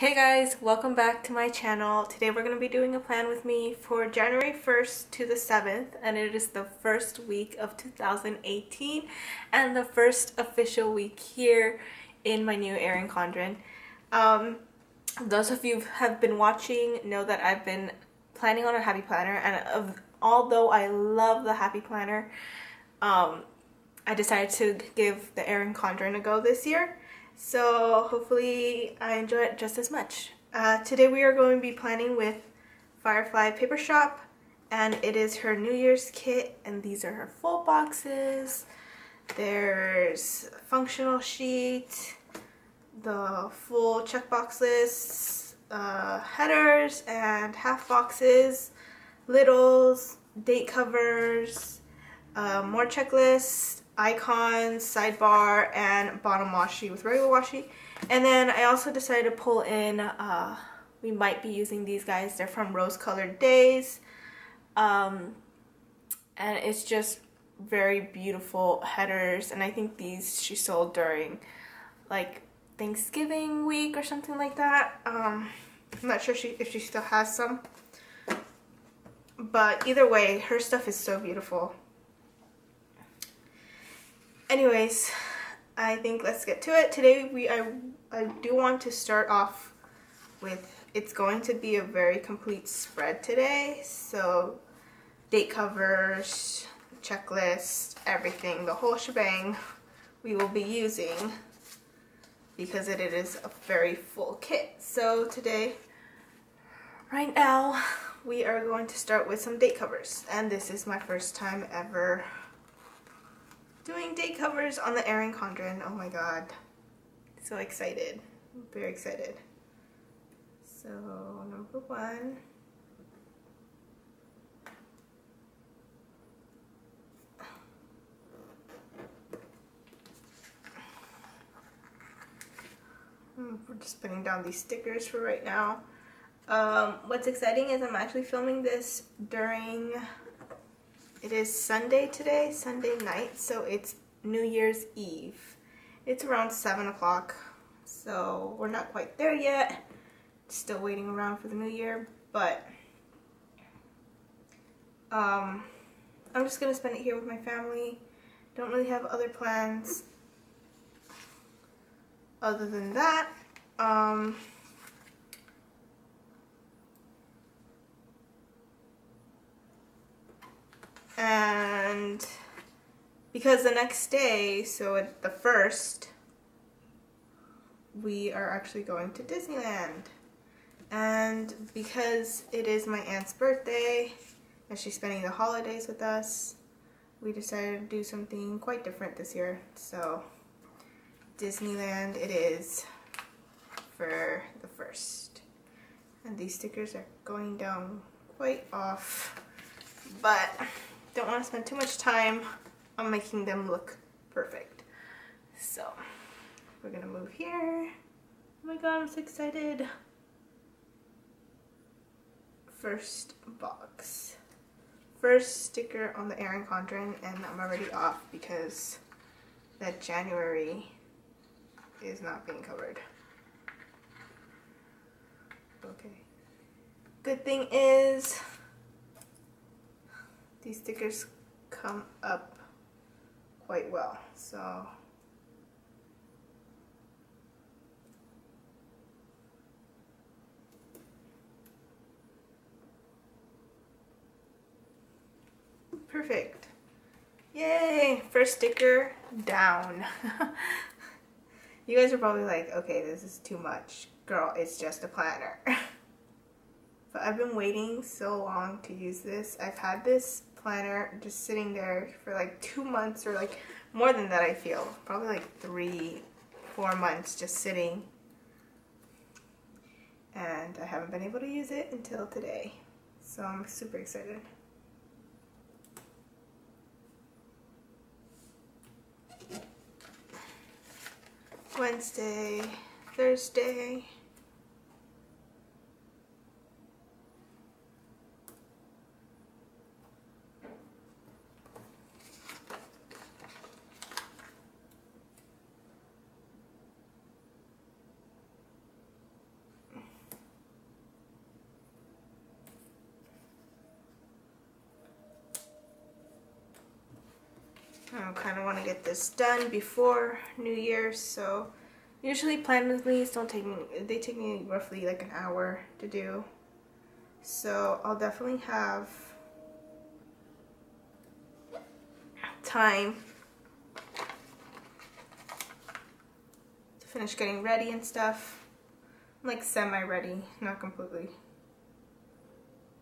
Hey guys, welcome back to my channel. Today we're going to be doing a plan with me for January 1st to the 7th, and it is the first week of 2018 and the first official week here in my new Erin Condren. Those of you who have been watching know that I've been planning on a Happy Planner, and although I love the Happy Planner, I decided to give the Erin Condren a go this year. So hopefully I enjoy it just as much. Today we are going to be planning with Firefly Paper Shop, and it is her New Year's kit, and these are her full boxes. There's functional sheet, the full checkbox lists, headers and half boxes, littles, date covers, more checklists, icons, sidebar, and bottom washi with regular washi. And then I also decided to pull in, we might be using these guys. They're from Rose Colored Daze, and it's just very beautiful headers, and I think these she sold during like Thanksgiving week or something like that. I'm not sure if she still has some, but either way, her stuff is so beautiful. Anyways, I think let's get to it. Today I do want to start off with, it's going to be a very complete spread today. So date covers, checklist, everything, the whole shebang we will be using, because it is a very full kit. So today, right now, we are going to start with some date covers. And this is my first time ever doing date covers on the Erin Condren. Oh my god, so excited. I'm very excited. So number one. We're just putting down these stickers for right now. What's exciting is I'm actually filming this during, it is Sunday today, Sunday night, so it's New Year's Eve. It's around 7 o'clock, so we're not quite there yet. Still waiting around for the new year, but I'm just going to spend it here with my family. Don't really have other plans other than that. And because the next day, so at the 1st, we are actually going to Disneyland. And because it is my aunt's birthday and she's spending the holidays with us, we decided to do something quite different this year. So Disneyland it is for the 1st. And these stickers are going down quite off, but don't want to spend too much time on making them look perfect. So we're gonna move here. Oh my god, I'm so excited. First box. First sticker on the Erin Condren, and I'm already off because that January is not being covered. Okay. Good thing is these stickers come up quite well, so perfect. Yay! First sticker down. You guys are probably like, okay, this is too much. Girl, it's just a planner. But I've been waiting so long to use this. I've had this planner just sitting there for like 2 months, or like more than that, I feel. Probably like 3-4 months just sitting, and I haven't been able to use it until today. So I'm super excited. Wednesday, Thursday. kind of want to get this done before New Year's, so usually planners don't take me, they take me roughly like an hour to do, so I'll definitely have time to finish getting ready and stuff. I'm like semi-ready, not completely,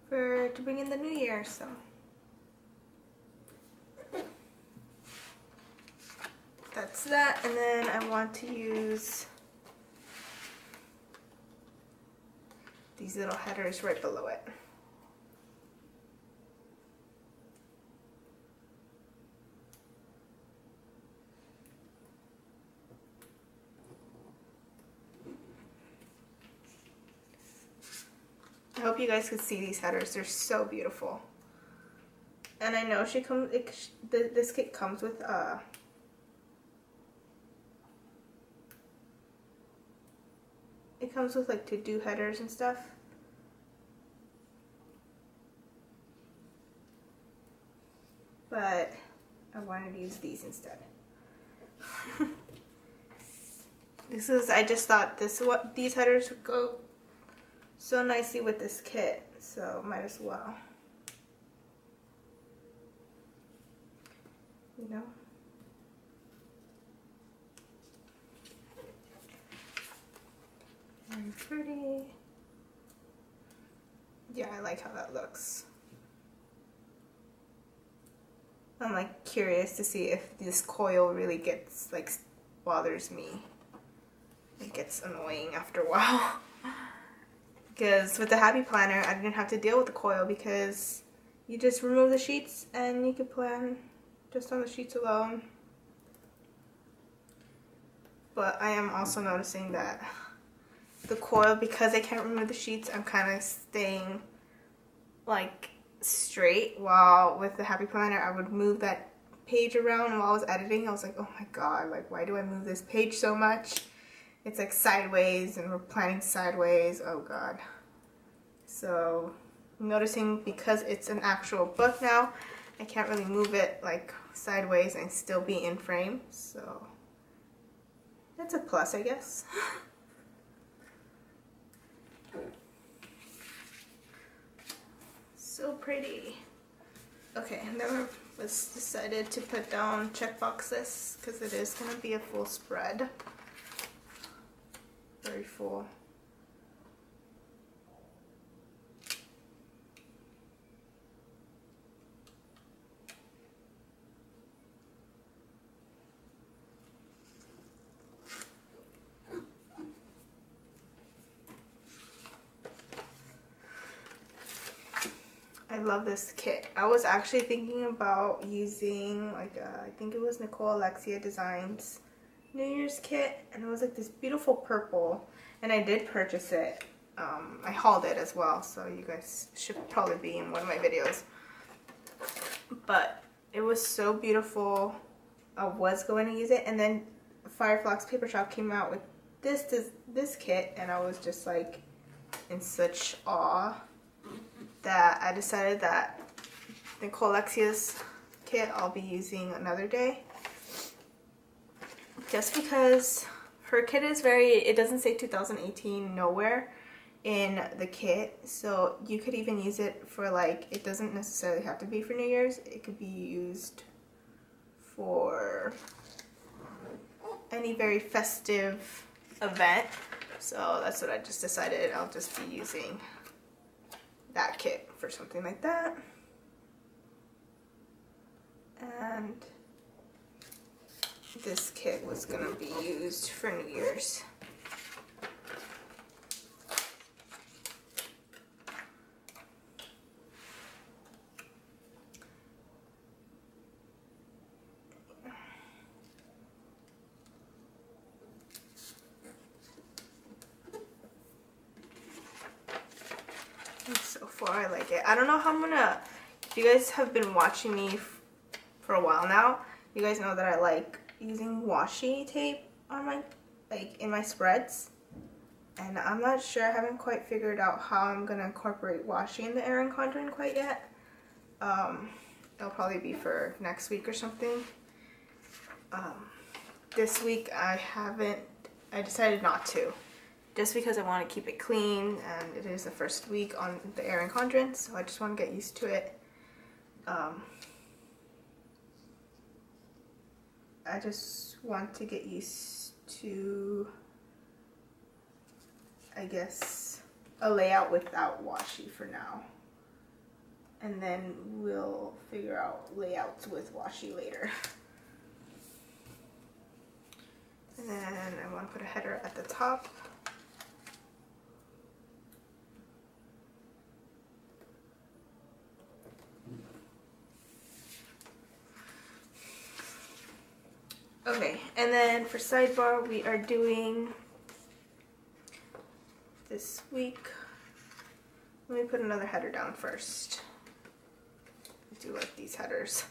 for to bring in the new year, so. That's that, and then I want to use these little headers right below it. I hope you guys could see these headers. They're so beautiful. And I know she comes. This kit comes with it comes with like to-do headers and stuff. But I wanted to use these instead. This is. I just thought this. What these headers would go so nicely with this kit, so might as well. You know? Very pretty. Yeah, I like how that looks. I'm like curious to see if this coil really gets, like, bothers me. It gets annoying after a while. Because with the Happy Planner, I didn't have to deal with the coil because you just remove the sheets and you can plan just on the sheets alone. But I am also noticing that the coil, because I can't remove the sheets, I'm kind of staying like straight, while with the Happy Planner, I would move that page around, and while I was editing, I was like, oh my god, like why do I move this page so much? It's like sideways and we're planning sideways, oh god. So I'm noticing because it's an actual book now, I can't really move it like sideways and still be in frame, so that's a plus, I guess. So pretty. Okay, and then I was decided to put down checkboxes because it is going to be a full spread. Very full. I love this kit. I was actually thinking about using like I think it was Nicole Alexia Designs New Year's kit, and it was like this beautiful purple, and I did purchase it. I hauled it as well, so you guys should probably be in one of my videos. But it was so beautiful. I was going to use it, and then Firefly Paper Shop came out with this kit, and I was just like in such awe that I decided that Nicole Alexia's kit I'll be using another day. Just because her kit is very, it doesn't say 2018 nowhere in the kit, so you could even use it for like, it doesn't necessarily have to be for New Year's, it could be used for any very festive event, so that's what I just decided, I'll just be using that kit for something like that. And this kit was gonna be used for New Year's. And so far, I like it. I don't know how I'm gonna. If you guys have been watching me for a while now, you guys know that I like using washi tape on my, like, in my spreads, and I'm not sure, I haven't quite figured out how I'm gonna incorporate washi in the Erin Condren quite yet. It'll probably be for next week or something, This week I decided not to, just because I want to keep it clean, and it is the first week on the Erin Condren, so I just want to get used to it. I just want to get used to, I guess, a layout without washi for now, and then we'll figure out layouts with washi later. And then I want to put a header at the top. Okay, and then for sidebar, we are doing this week. Let me put another header down first. I do like these headers.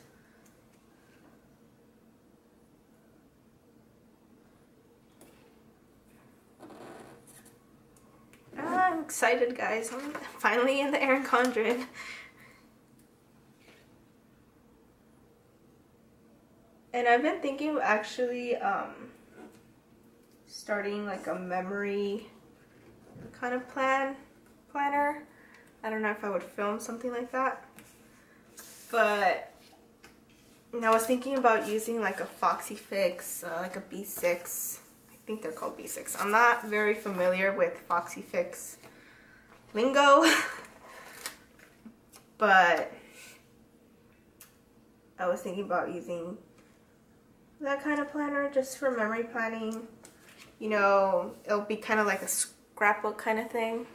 I'm excited, guys. I'm finally in the Erin Condren. And I've been thinking of actually starting like a memory kind of planner. I don't know if I would film something like that. But I was thinking about using like a Foxy Fix, like a B6. I think they're called B6. I'm not very familiar with Foxy Fix lingo. But I was thinking about using that kind of planner just for memory planning. You know, it'll be kind of like a scrapbook kind of thing,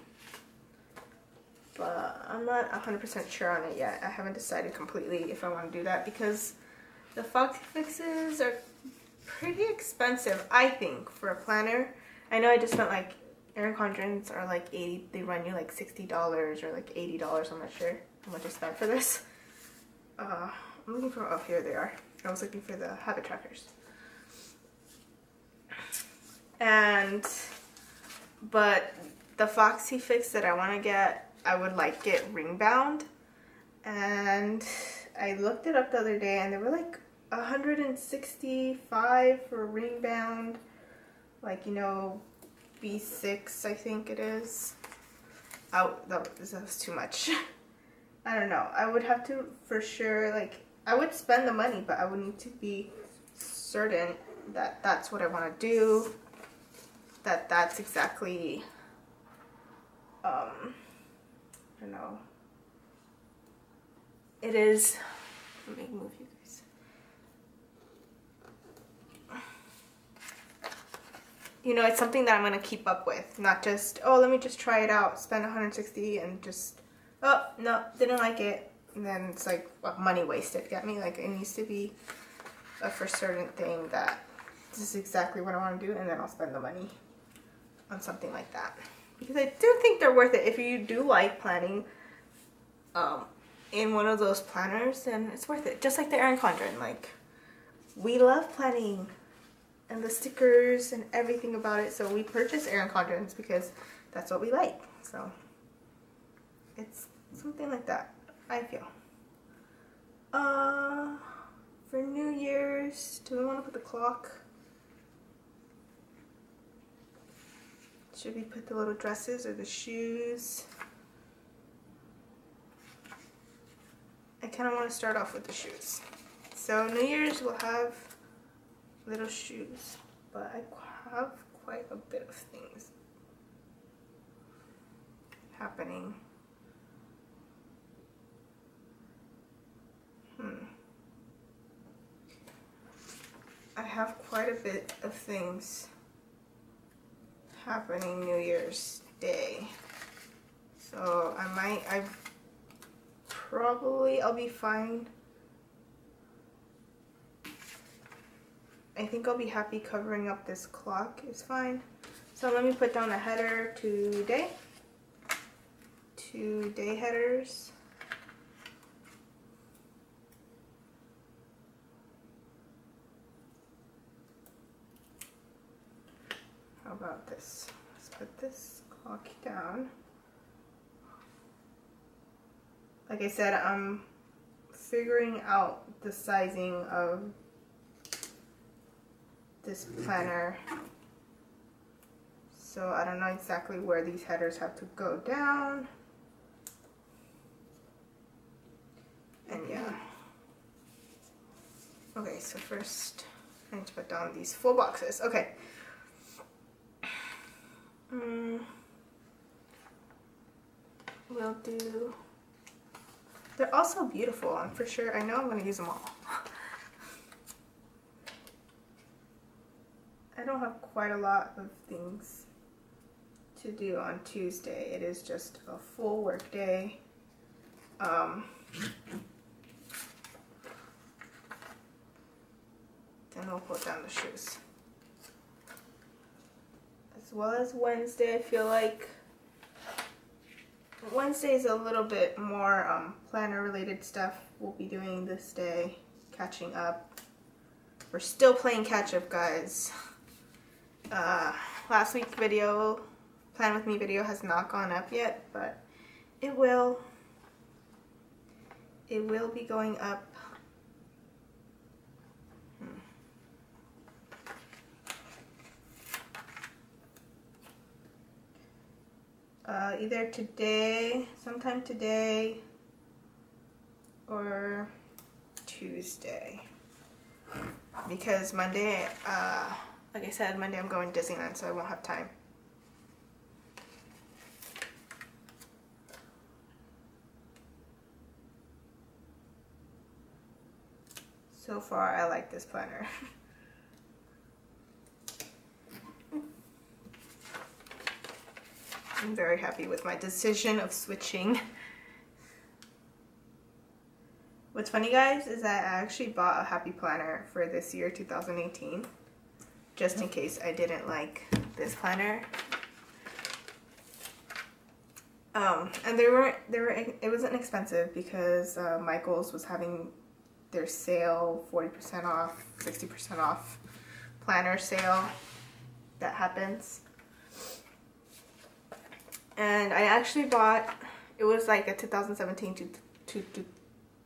but I'm not 100% sure on it yet. I haven't decided completely if I want to do that, because the Foxy Fixes are pretty expensive, I think, for a planner. I know I just spent like, Erin Condren's are like 80, they run you like $60 or like $80, I'm not sure how much I spent for this. I'm looking for, oh, here they are. I was looking for the habit trackers. But the Foxy Fix that I want to get, I would like it ring bound. And I looked it up the other day, and they were like $165 for ring bound, like, you know, B6, I think it is. Oh, that was too much. I don't know. I would have to, for sure, like, I would spend the money, but I would need to be certain that that's what I want to do, that that's exactly, I don't know, it is, let me move you guys, you know, it's something that I'm going to keep up with, not just, oh, let me just try it out, spend $160 and just, oh, no, didn't like it. And then it's like, well, money wasted, get me? Like, it needs to be a for certain thing that this is exactly what I want to do, and then I'll spend the money on something like that. Because I do think they're worth it. If you do like planning in one of those planners, then it's worth it. Just like the Erin Condren, like, we love planning and the stickers and everything about it. So we purchase Erin Condrens because that's what we like. So it's something like that, I feel. For New Year's, do we want to put the clock? Should we put the little dresses or the shoes? I kind of want to start off with the shoes. So New Year's will have little shoes, but I have quite a bit of things happening. I have quite a bit of things happening New Year's Day, so I'll be fine. I think I'll be happy covering up this clock is fine. So let me put down a header today. Today headers. About this. Let's put this clock down. Like I said, I'm figuring out the sizing of this planner. So I don't know exactly where these headers have to go down. And yeah. Okay, so first I need to put down these full boxes. Okay. We'll do... They're all so beautiful. I'm for sure. I know I'm going to use them all. I don't have quite a lot of things to do on Tuesday. It is just a full work day. Then we'll put down the shoes. As well as Wednesday, I feel like Wednesday is a little bit more planner related stuff we'll be doing this day, catching up. We're still playing catch up, guys. Last week's video, Plan With Me video, has not gone up yet, but it will. It will be going up. Either today, sometime today, or Tuesday. Because Monday, like I said, Monday I'm going to Disneyland, so I won't have time. So far, I like this planner. I'm very happy with my decision of switching. What's funny, guys, is that I actually bought a Happy Planner for this year, 2018, just in case I didn't like this planner. And it wasn't expensive because Michael's was having their sale, 40% off, 60% off planner sale that happens. And I actually bought, it was like a 2017 to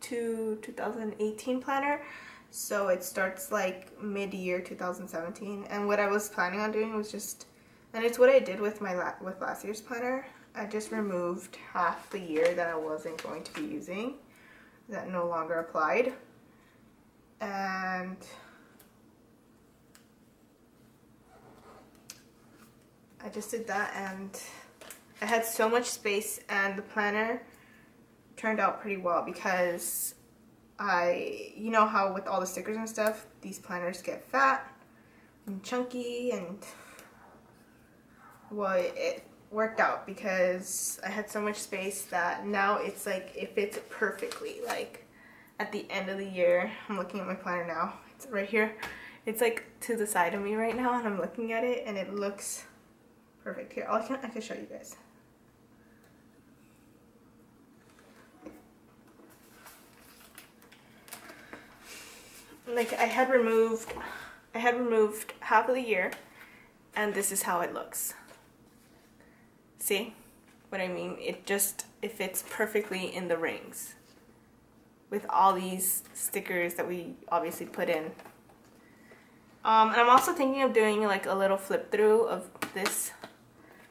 2018 planner, so it starts like mid-year 2017. And what I was planning on doing was just, and it's what I did with last year's planner. I just removed half the year that I wasn't going to be using, that no longer applied, and I just did that. And I had so much space, and the planner turned out pretty well because you know how with all the stickers and stuff, these planners get fat and chunky, and well, it worked out because I had so much space that now it's like, it fits perfectly. Like at the end of the year, I'm looking at my planner now, it's right here. It's like to the side of me right now, and I'm looking at it and it looks perfect. Here, I can show you guys. Like I had removed half of the year, and this is how it looks. See what I mean? It fits perfectly in the rings with all these stickers that we obviously put in. And I'm also thinking of doing like a little flip through of this.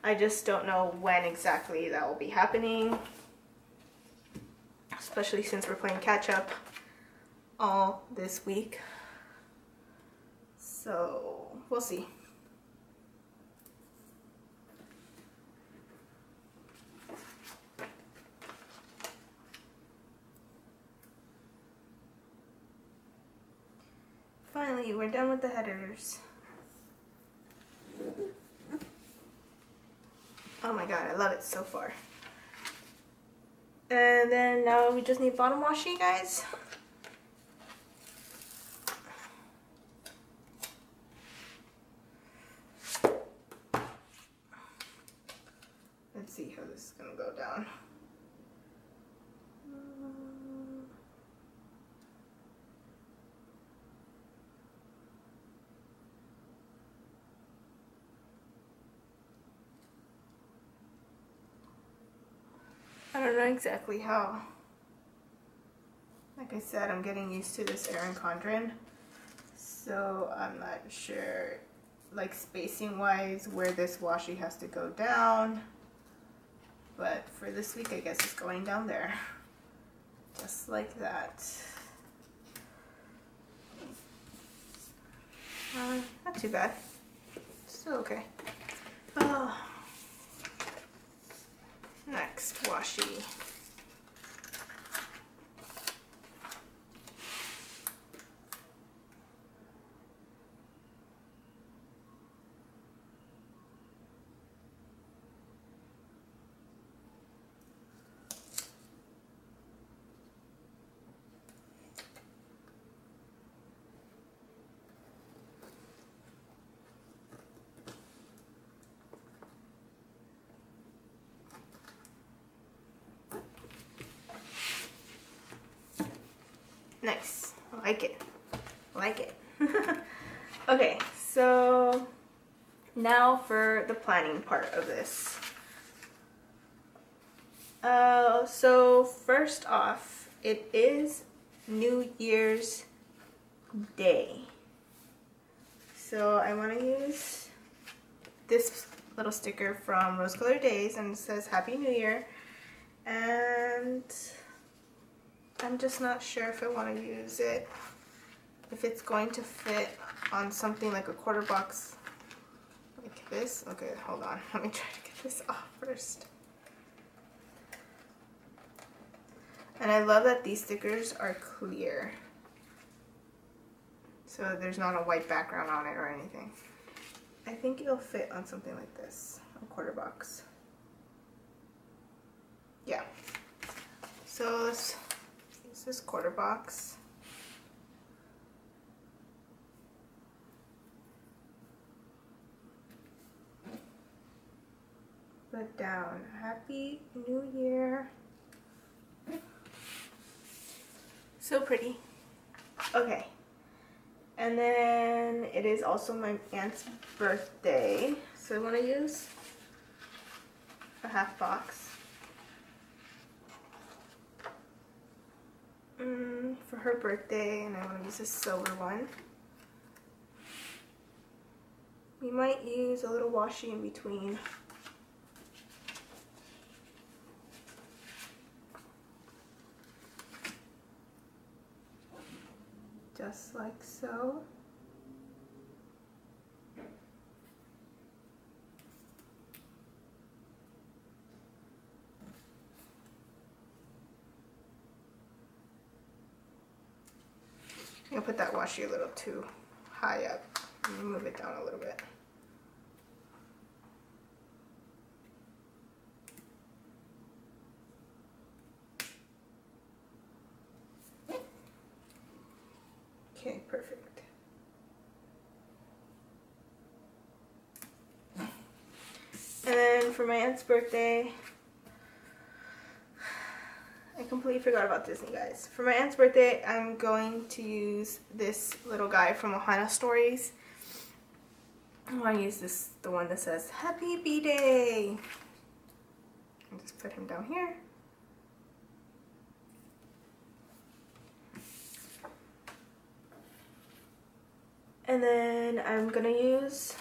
I just don't know when exactly that will be happening, especially since we're playing catch up all this week. So we'll see. Finally, we're done with the headers. Oh my god, I love it so far. And then now we just need bottom washing, guys. Let's see how this is gonna go down. I don't know exactly how. Like I said, I'm getting used to this Erin Condren. so I'm not sure, like, spacing wise where this washi has to go down, but for this week I guess it's going down there, just like that. Not too bad, still okay. Oh. Next washi. Nice, I like it, I like it. Okay, so now for the planning part of this. So first off, it is New Year's Day. So I want to use this little sticker from Rose Colored Daze, and it says Happy New Year, and I'm just not sure if I want to use it, if it's going to fit on something like a quarter box like this. Okay, hold on. Let me try to get this off first. And I love that these stickers are clear, so there's not a white background on it or anything. I think it'll fit on something like this, a quarter box. Yeah. So let's... this quarter box. Put down Happy New Year. So pretty. Okay. And then it is also my aunt's birthday, so I want to use a half box. For her birthday, and I want to use a silver one. We might use a little washi in between. Just like so. I'll put that washi a little too high up and move it down a little bit. Okay, perfect. And then for my aunt's birthday, I completely forgot about Disney, guys. For my aunt's birthday, I'm going to use this little guy from Ohana Stories. I want to use this, the one that says Happy B-Day. I'll just put him down here. And then I'm going to use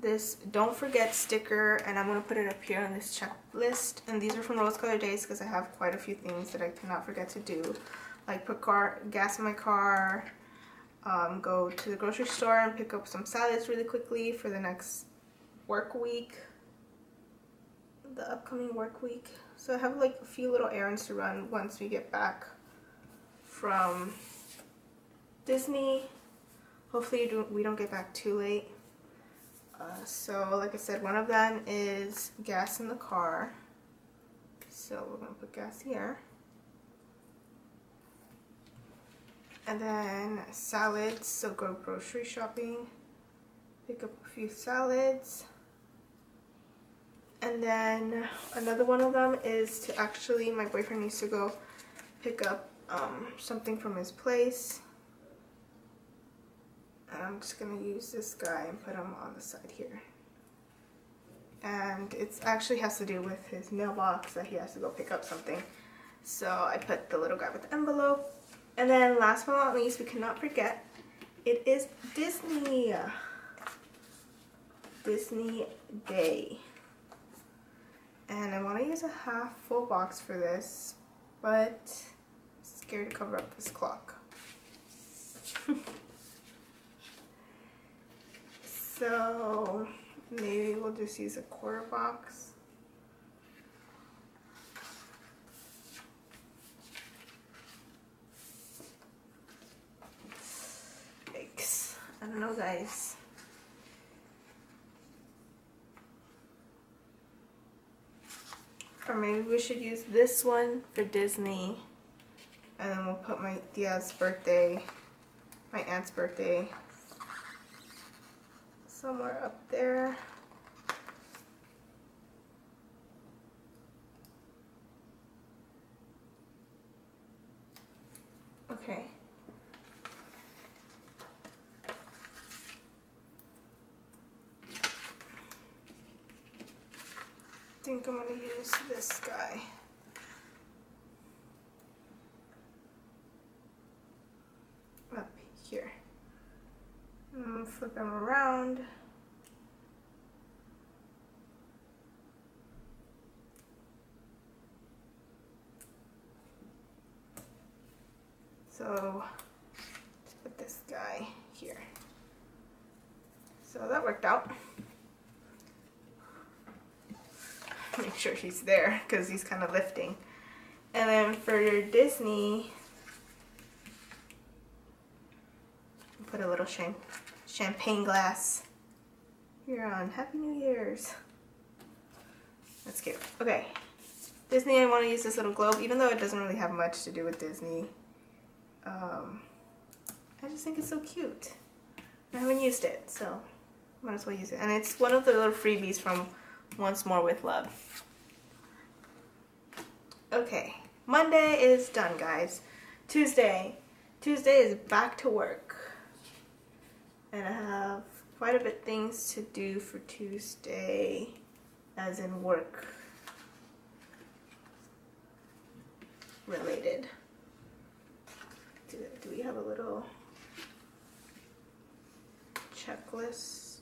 this Don't Forget sticker, and I'm going to put it up here on this checklist. And these are from Rose Colored Daze because I have quite a few things that I cannot forget to do, like put gas in my car, go to the grocery store and pick up some salads really quickly for the next work week, the upcoming work week. So I have like a few little errands to run once we get back from Disney. Hopefully we don't get back too late. So like I said, one of them is gas in the car, so we're going to put gas here, and then salads, so go grocery shopping, pick up a few salads. And then another one of them is to actually, my boyfriend needs to go pick up something from his place. And I'm just going to use this guy and put him on the side here. And it actually has to do with his mailbox that he has to go pick up something. So I put the little guy with the envelope And then last but not least, we cannot forget, it is Disney. Disney Day. And I want to use a half full box for this, but I'm scared to cover up this clock. So maybe we'll just use a quarter box. Yikes. I don't know, guys. Or maybe we should use this one for Disney, and then we'll put my tia's birthday, my aunt's birthday, somewhere up there. Okay. I think I'm going to use this guy. Up here. And I'm going to flip them around. So, let's put this guy here. So that worked out. Make sure he's there because he's kind of lifting. And then for Disney, put a little champagne glass here on Happy New Year's. That's cute. Okay, Disney, I want to use this little globe, even though it doesn't really have much to do with Disney. I just think it's so cute. I haven't used it, so might as well use it. And it's one of the little freebies from Once More with Love. Okay, Monday is done, guys. Tuesday is back to work, and I have quite a bit of things to do for Tuesday, as in work related. Do we have a little checklist?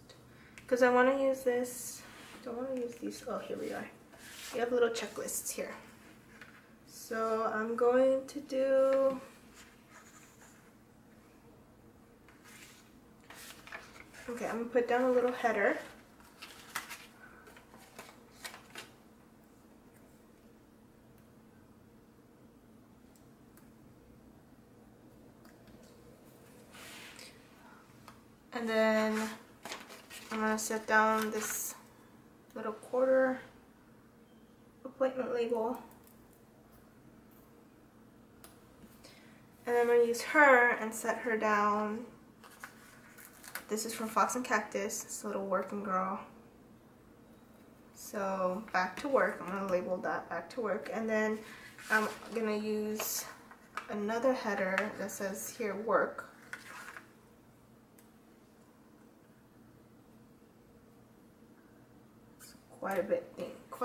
Because I want to use this. I want to use these. Oh, here we are. We have little checklists here. So I'm going to do okay, I'm going to put down a little header. And then I'm going to set down this little quarter appointment label, and I'm going to use her and set her down. This is from Fox and Cactus. It's a little working girl. So back to work. I'm going to label that back to work, and then I'm going to use another header that says here work. Quite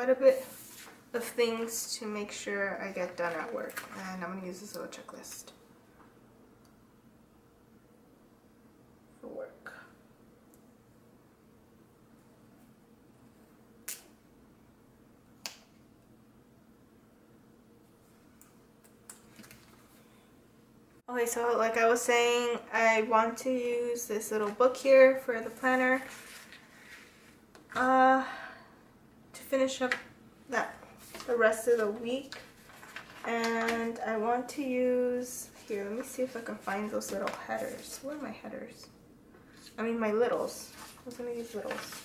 a bit of things to make sure I get done at work, and I'm going to use this little checklist for work. Okay, so like I was saying, I want to use this little book here for the planner. Finish up the rest of the week, and I want to use here. Let me see if I can find those little headers. Where are my headers? I mean my littles. I was gonna use littles.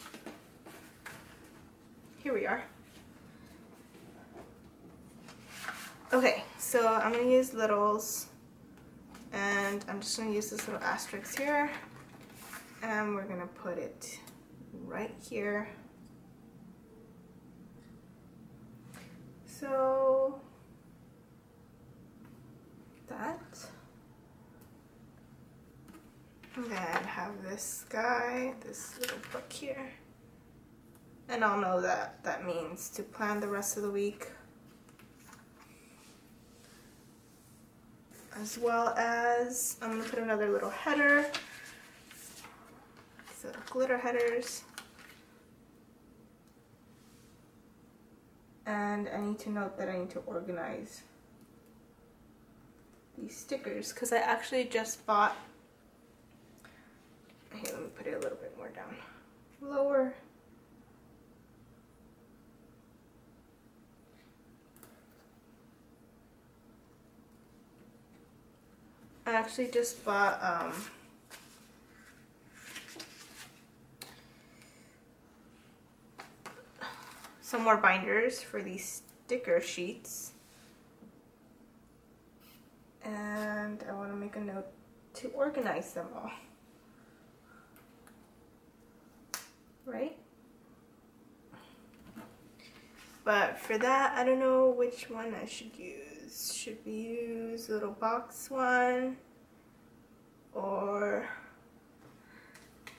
Here we are. Okay, so I'm gonna use littles, and I'm just gonna use this little asterisk here, and we're gonna put it right here. So that, and then have this guy, this little book here, and I'll know that that means to plan the rest of the week. as well as I'm gonna put another little header, so glitter headers. And I need to note that I need to organize these stickers because I actually just bought, here, let me put it a little bit more down, lower. I actually just bought some more binders for these sticker sheets. And I want to make a note to organize them all. Right? But for that, I don't know which one I should use. Should we use the little box one? Or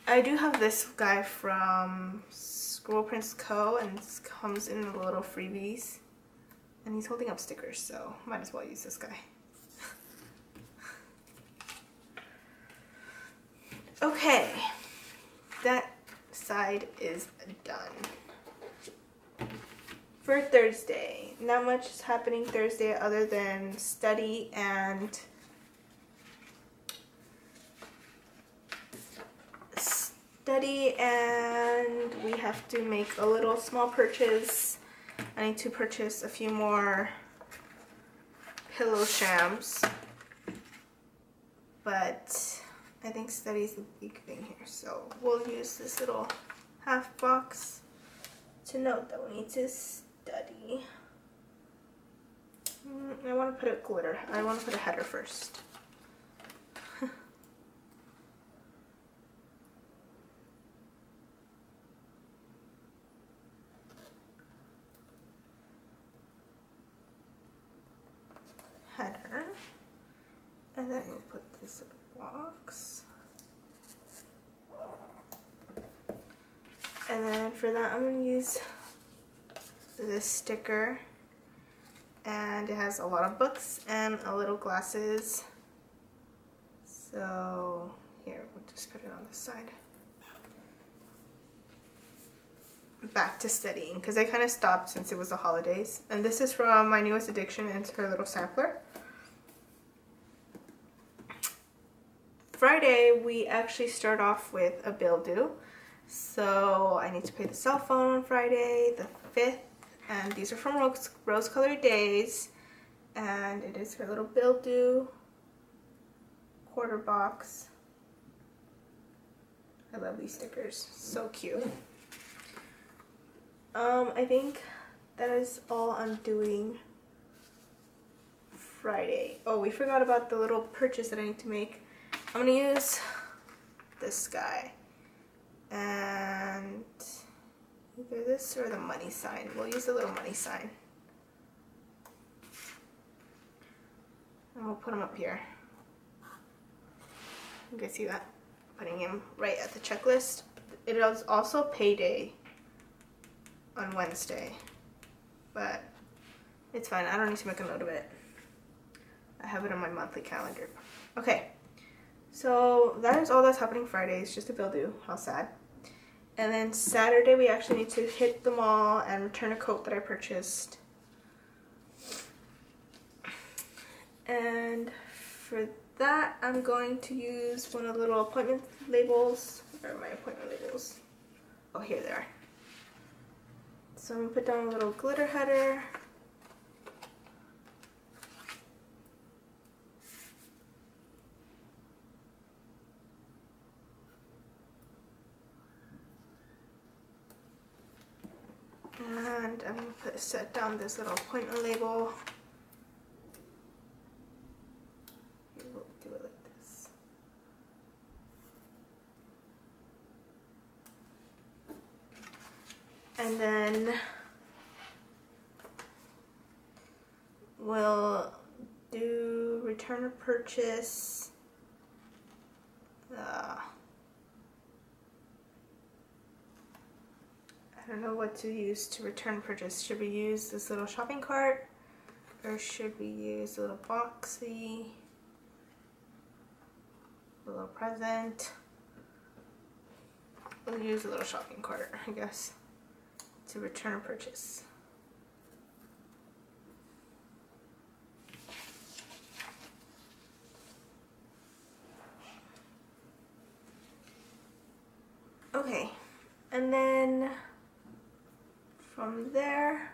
I do have this guy from ScribblePrintsCo and this comes in the little freebies. And he's holding up stickers, so might as well use this guy. Okay, that side is done. For Thursday, not much is happening Thursday other than study and we have to make a little small purchase. I need to purchase a few more pillow shams, but I think study is the big thing here, so we'll use this little half box to note that we need to study. I want to put a glitter. I want to put a header first. Header, and then we'll put this little box. And then for that I'm going to use this sticker, and it has a lot of books and a little glasses, so here we'll just put it on this side. Back to studying because I kind of stopped since it was the holidays, and this is from My Newest Addiction and it's her little sampler. Friday, we actually start off with a bill due. So I need to pay the cell phone on Friday, the 5th. And these are from Rose Colored Daze. And it is her little bill due quarter box. I love these stickers. So cute. I think that is all I'm doing Friday. Oh, we forgot about the little purchase that I need to make. I'm gonna use this guy and either this or the money sign. We'll use the little money sign and we'll put him up here. You guys see that? Putting him right at the checklist. It is also payday on Wednesday, but it's fine. I don't need to make a note of it. I have it on my monthly calendar. Okay. So that is all that's happening Friday. It's just a bill due. How sad. And then Saturday we actually need to hit the mall and return a coat that I purchased. And for that I'm going to use one of the little appointment labels. Where are my appointment labels? Oh, here they are. So I'm going to put down a little glitter header. And I'm going to set down this little appointment label. We'll do it like this. And then we'll do return or purchase. I don't know what to use to return purchase. Should we use this little shopping cart or should we use a little boxy? a little present. We'll use a little shopping cart, I guess, to return a purchase. Okay, and then from there,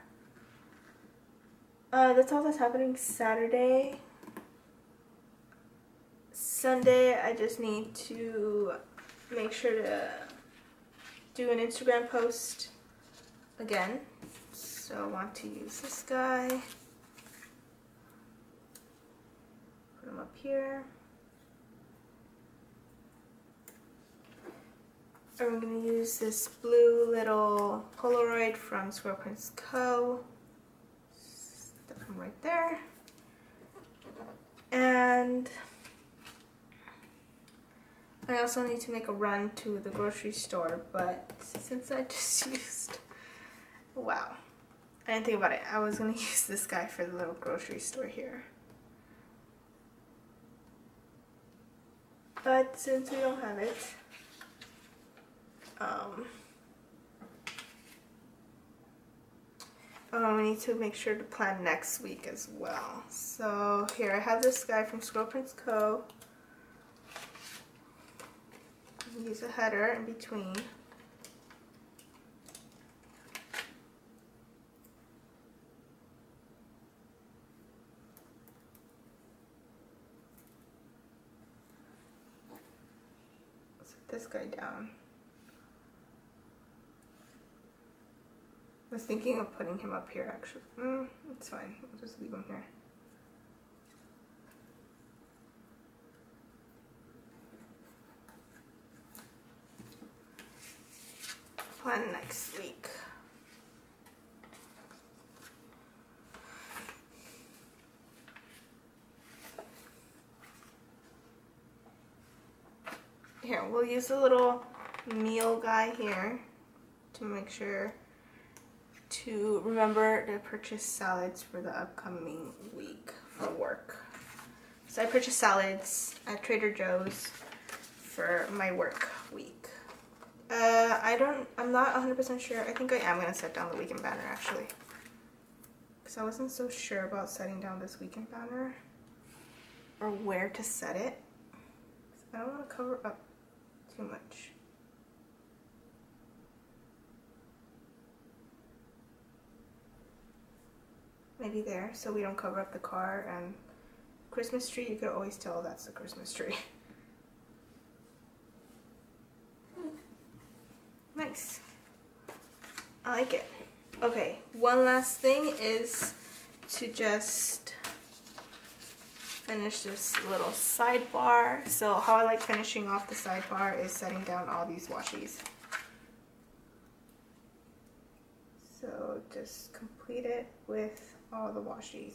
that's all that's happening Saturday. Sunday, I just need to make sure to do an Instagram post again. So I want to use this guy. Put him up here. And we're going to use this blue little Polaroid from ScribblePrintsCo. Stuff him right there. And I also need to make a run to the grocery store, but since I just used... Wow. I didn't think about it. I was going to use this guy for the little grocery store here. But since we don't have it, we need to make sure to plan next week as well. So here I have this guy from ScribblePrintsCo. Use a header in between. Let's put this guy down. I was thinking of putting him up here actually. It's fine, we'll just leave him here. Plan next week. Here, we'll use a little meal guy here to make sure to remember to purchase salads for the upcoming week for work. So I purchased salads at Trader Joe's for my work week. I'm not 100% sure. I think I am going to set down the weekend banner actually, because I wasn't so sure about setting down this weekend banner or where to set it. I don't want to cover up too much. Maybe there, so we don't cover up the car and Christmas tree. You could always tell that's the Christmas tree. Nice. I like it. Okay, one last thing is to just finish this little sidebar. So how I like finishing off the sidebar is setting down all these washi. So just complete it with all the washi.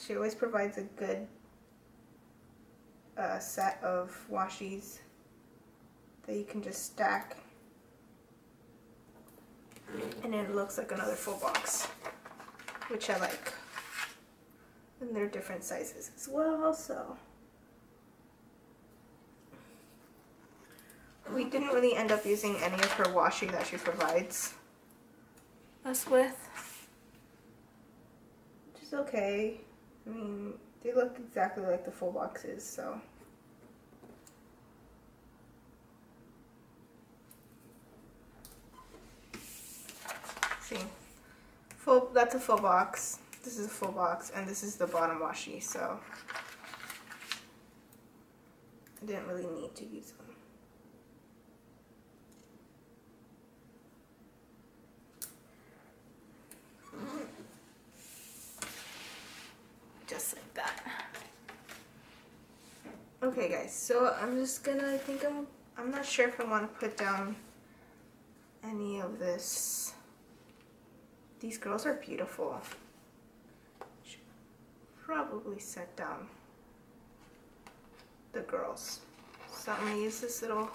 She always provides a good set of washi that you can just stack, and it looks like another full box, which I like. And they're different sizes as well, so. We didn't really end up using any of her washi that she provides us with, which is okay. I mean, they look exactly like the full boxes, so. See, full, that's a full box, this is a full box, and this is the bottom washi, so I didn't really need to use them. Just like that. Okay guys, so I'm just gonna, I'm not sure if I want to put down any of this. These girls are beautiful. Should probably set down the girls. So I'm gonna use this little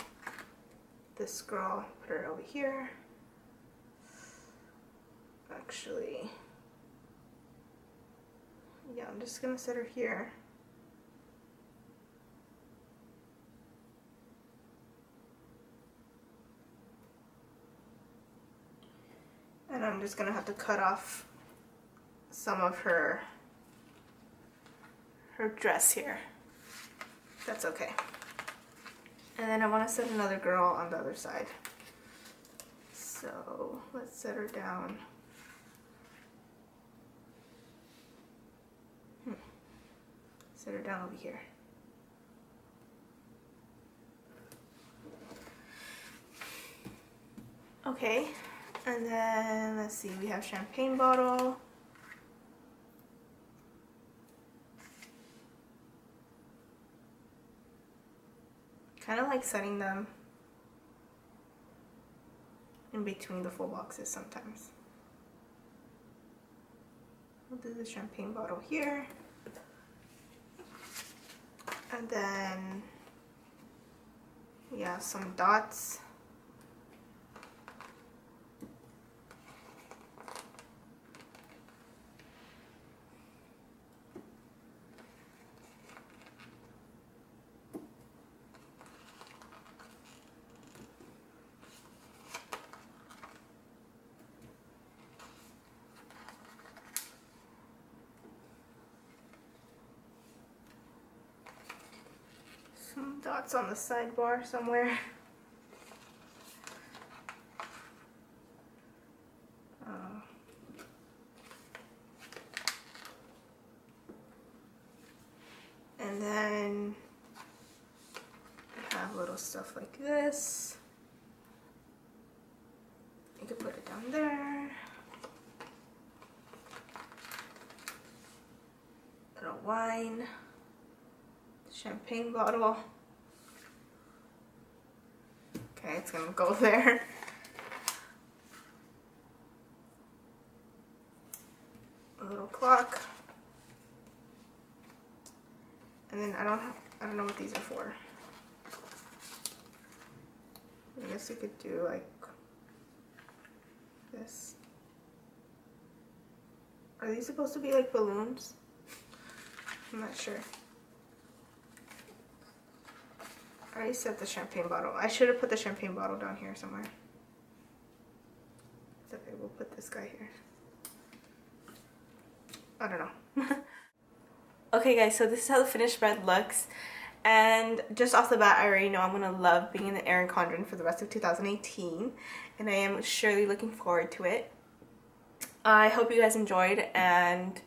this girl, put her over here. Actually, yeah, I'm just gonna set her here. And I'm just gonna have to cut off some of her dress here. That's okay. And then I want to set another girl on the other side. So let's set her down. Set her down over here. Okay, and then let's see, we have champagne bottle. Kind of like setting them in between the full boxes sometimes. We'll do the champagne bottle here. And then, yeah, some dots. Dots on the sidebar somewhere. And then I have little stuff like this. You can put it down there. Little wine, champagne bottle. Okay, it's gonna go there. A little clock. And then I don't know what these are for. I guess we could do like this. Are these supposed to be like balloons? I'm not sure. I already set the champagne bottle. I should have put the champagne bottle down here somewhere. It's okay, we'll put this guy here. I don't know. Okay guys, so this is how the finished spread looks. And just off the bat, I already know I'm gonna love being in the Erin Condren for the rest of 2018. And I am surely looking forward to it. I hope you guys enjoyed, and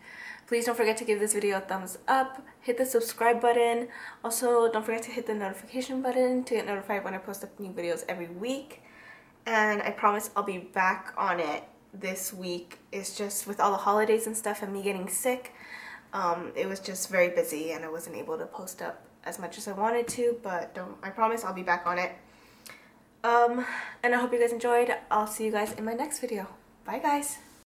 please don't forget to give this video a thumbs up, hit the subscribe button. Also, don't forget to hit the notification button to get notified when I post up new videos every week. And I promise I'll be back on it this week. It's just with all the holidays and stuff and me getting sick, it was just very busy and I wasn't able to post up as much as I wanted to, but I promise I'll be back on it. And I hope you guys enjoyed. I'll see you guys in my next video. Bye guys!